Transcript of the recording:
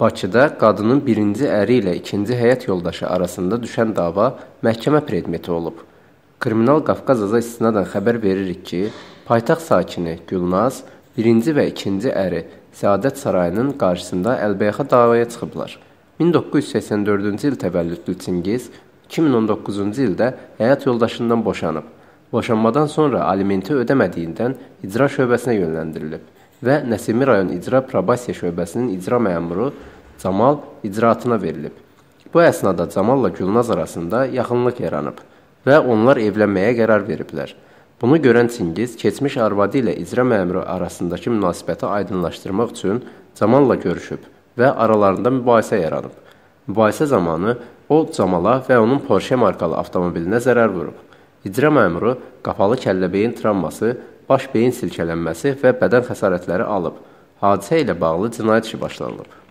Bakıda qadının birinci əri ilə ikinci həyat yoldaşı arasında düşən dava məhkəmə predmeti olub. Kriminal Qafqazaza istinadən xəbər veririk ki, paytaxt sakini Gülnaz birinci və ikinci əri Səadət Sarayının qarşısında əlbəyaxa davaya çıxıblar. 1984-cü il təvəllüdlü Çingiz 2019-cu ildə həyat yoldaşından boşanıb. Boşanmadan sonra alimenti ödəmədiyindən icra şöbəsinə yönləndirilib və Nəsimi rayon icra probasiya şöbəsinin icra məmuru Camal icraatına verilib. Bu əsnada Camalla Gülnaz arasında yaxınlıq yaranıb və onlar evlənməyə qərar veriblər. Bunu görən Çingiz keçmiş arvadı ilə icra məmuru arasındakı münasibəti aydınlaşdırmaq üçün Camalla görüşüb və aralarında mübahisə yaranıb. Mübahisə zamanı o Camala və onun Porsche markalı avtomobilinə zərər vurub. İcra məmuru qapalı kəlləbeyin travması, baş beyin silkələnməsi və bədən xəsarətləri alıb. Hadisə ilə bağlı cinayət işi başlanılıb.